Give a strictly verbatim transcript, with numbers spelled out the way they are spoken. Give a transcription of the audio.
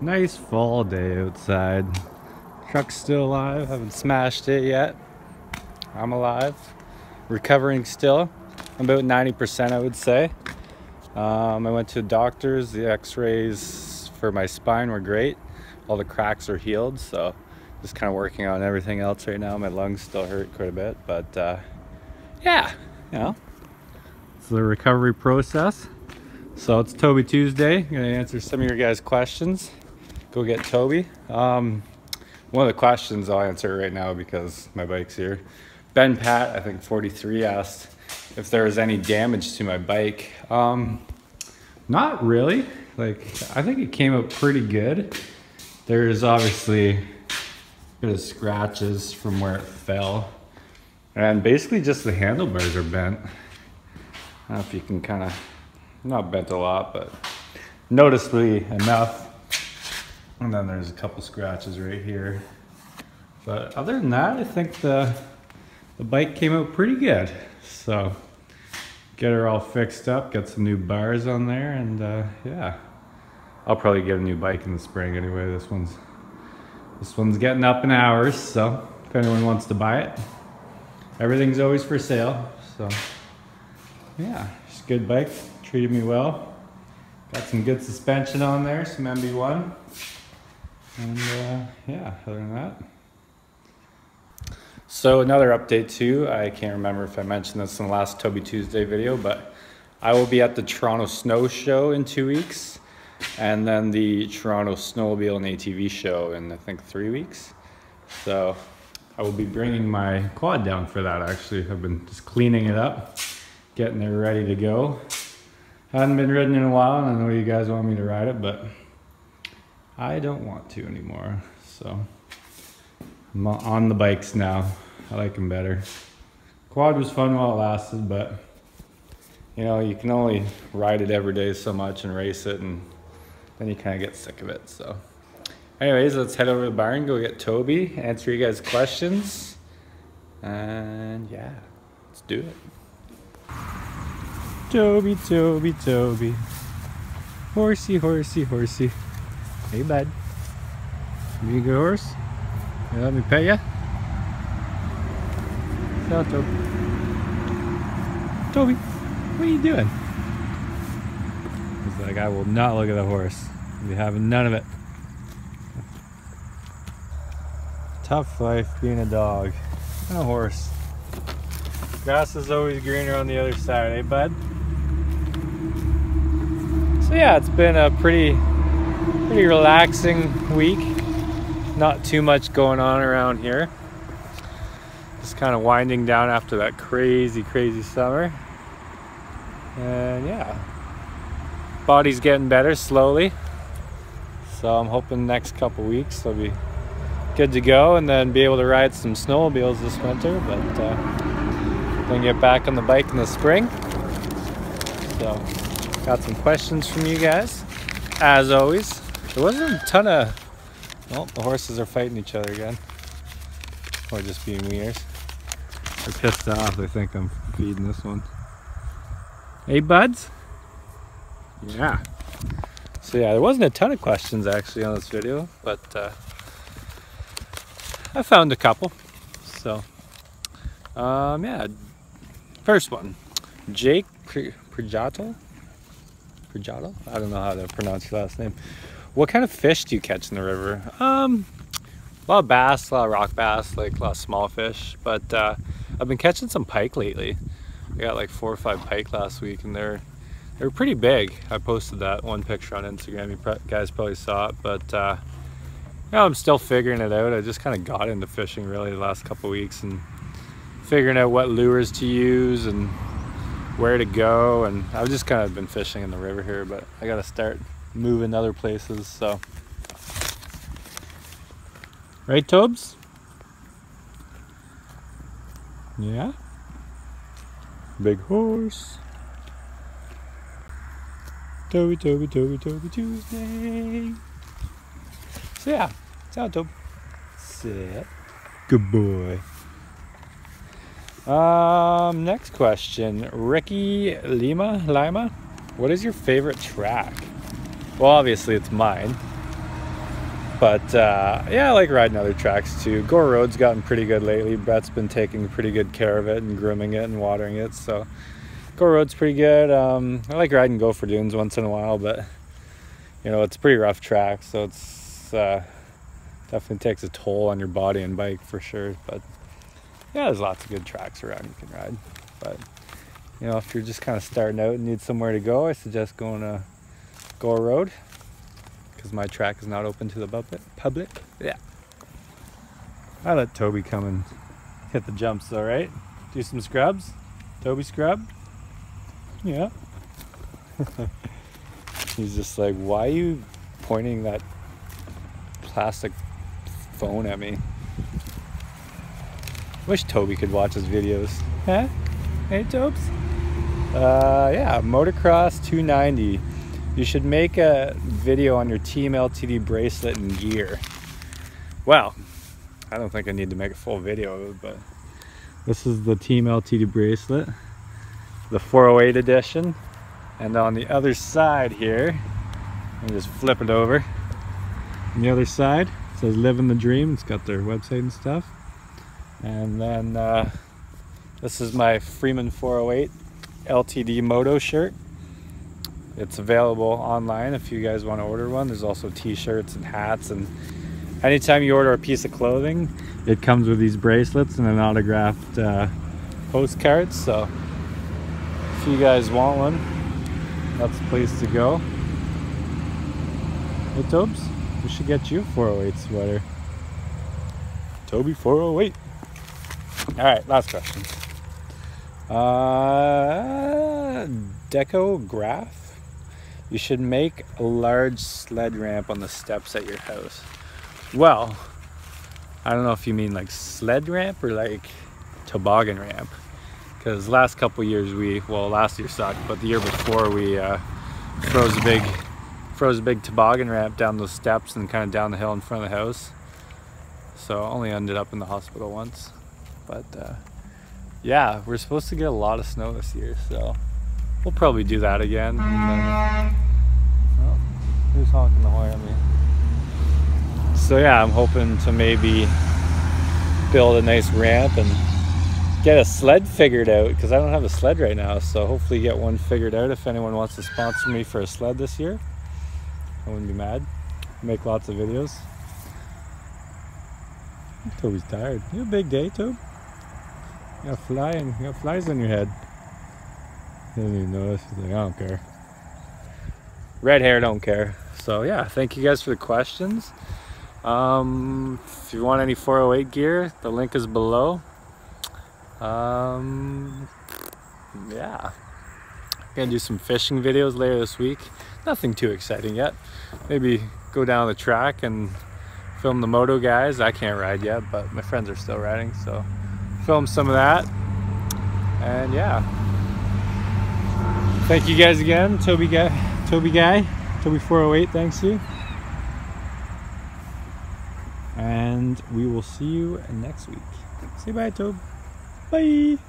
Nice fall day outside. Truck's still alive, haven't smashed it yet. I'm alive, recovering still. I'm about ninety percent, I would say. Um, I went to the doctor's, the x-rays for my spine were great. All the cracks are healed, so just kind of working on everything else right now. My lungs still hurt quite a bit, but uh, yeah, you know. It's the recovery process. So it's Toby Tuesday. I'm gonna answer some of your guys' questions. Go get Toby. Um, one of the questions I'll answer right now because my bike's here. Ben Pat, I think forty-three, asked if there was any damage to my bike. Um, not really. Like, I think it came out pretty good. There's obviously a bit of scratches from where it fell. And basically just the handlebars are bent. I don't know if you can kind of, not bent a lot, but noticeably enough. And then there's a couple scratches right here. But other than that, I think the, the bike came out pretty good. So get her all fixed up, get some new bars on there, and uh, yeah. I'll probably get a new bike in the spring anyway. This one's this one's getting up in hours, so if anyone wants to buy it, everything's always for sale. So yeah, it's a good bike, treated me well. Got some good suspension on there, some M B one. And uh, yeah, other than that. So another update too, I can't remember if I mentioned this in the last Toby Tuesday video, but I will be at the Toronto Snow Show in two weeks. And then the Toronto Snowmobile and A T V Show in, I think, three weeks. So I will be bringing my quad down for that, actually. I've been just cleaning it up, getting it ready to go. Hadn't been ridden in a while, and I know you guys want me to ride it, but I don't want to anymore. So I'm on the bikes now. I like them better. Quad was fun while it lasted, but you know, you can only ride it every day so much and race it, and then you kind of get sick of it. So anyways, let's head over to the barn, go get Toby, answer you guys' questions, and yeah, let's do it. Toby, Toby, Toby. Horsey, horsey, horsey. Hey, bud. You need a good horse? You let me pet ya? No, Toby. Toby, what are you doing? He's like, I will not look at the horse. I'll be having none of it. Tough life being a dog and a horse. Grass is always greener on the other side, eh, bud? So yeah, it's been a pretty, pretty relaxing week. Not too much going on around here. Just kind of winding down after that crazy, crazy summer. And yeah, body's getting better slowly, so I'm hoping the next couple weeks I'll be good to go and then be able to ride some snowmobiles this winter, but uh, then get back on the bike in the spring. So got some questions from you guys as always. There wasn't a ton of, well, the horses are fighting each other again, or just being wieners. They're pissed off, they think I'm feeding this one. Hey, buds? Yeah. So yeah, there wasn't a ton of questions actually on this video, but uh, I found a couple. So, um, yeah. First one, Jake Prijato? Prijato? I don't know how to pronounce your last name. What kind of fish do you catch in the river? Um, a lot of bass, a lot of rock bass, like a lot of small fish, but uh, I've been catching some pike lately. I got like four or five pike last week, and they're they're pretty big. I posted that one picture on Instagram. You guys probably saw it, but uh, you know, I'm still figuring it out. I just kind of got into fishing really the last couple weeks and figuring out what lures to use and where to go. And I've just kind of been fishing in the river here, but I got to start moving other places. So, right, Tobes? Yeah. Big horse. Toby, Toby, Toby, Toby Tuesday. So yeah, it's out, Toby. Sit. Good boy. Um, next question, Ricky Lima, Lima. What is your favorite track? Well, obviously it's mine. But uh, yeah, I like riding other tracks too. Gore Road's gotten pretty good lately. Brett's been taking pretty good care of it and grooming it and watering it, so Gore Road's pretty good. Um, I like riding Gopher Dunes once in a while, but you know, it's a pretty rough track, so it's uh, definitely takes a toll on your body and bike for sure. But yeah, there's lots of good tracks around you can ride. But you know, if you're just kind of starting out and need somewhere to go, I suggest going to Gore Road, because my track is not open to the public. Yeah. I let Toby come and hit the jumps though, right? Do some scrubs. Toby scrub. Yeah. He's just like, why are you pointing that plastic phone at me? Wish Toby could watch his videos. Huh? Hey, Tobes? Uh, yeah, motocross two ninety. You should make a video on your Team L T D bracelet and gear. Well, I don't think I need to make a full video of it, but this is the Team L T D bracelet, the four oh eight edition. And on the other side here, let me just flip it over. On the other side, it says Living the Dream. It's got their website and stuff. And then uh, this is my Freeman four oh eight L T D moto shirt. It's available online if you guys want to order one. There's also t-shirts and hats, and anytime you order a piece of clothing, it comes with these bracelets and an autographed uh, postcard. So if you guys want one, that's the place to go. Hey Tobes, we should get you a four oh eight sweater. Toby four oh eight. All right, last question. Uh, decograph. You should make a large sled ramp on the steps at your house. Well, I don't know if you mean like sled ramp or like toboggan ramp. Because last couple years we, well, last year sucked, but the year before we uh, froze a big, froze a big toboggan ramp down those steps and kind of down the hill in front of the house. So only ended up in the hospital once. But uh, yeah, we're supposed to get a lot of snow this year, so we'll probably do that again. And then, oh, who's honking the horn at me? So yeah, I'm hoping to maybe build a nice ramp and get a sled figured out, because I don't have a sled right now. So hopefully get one figured out. If anyone wants to sponsor me for a sled this year, I wouldn't be mad. Make lots of videos. Toby's tired. You had a big day, Toby. You got flying, you got flies on your head. He didn't even notice. He's like, I don't care. Red hair, don't care. So yeah, thank you guys for the questions. Um, if you want any four oh eight gear, the link is below. Um, yeah, I'm gonna do some fishing videos later this week. Nothing too exciting yet. Maybe go down the track and film the moto guys. I can't ride yet, but my friends are still riding, so film some of that. And yeah, thank you guys again. Toby guy, Toby guy, Toby four oh eight, thanks you, and we will see you next week. Say bye, Toby. Bye.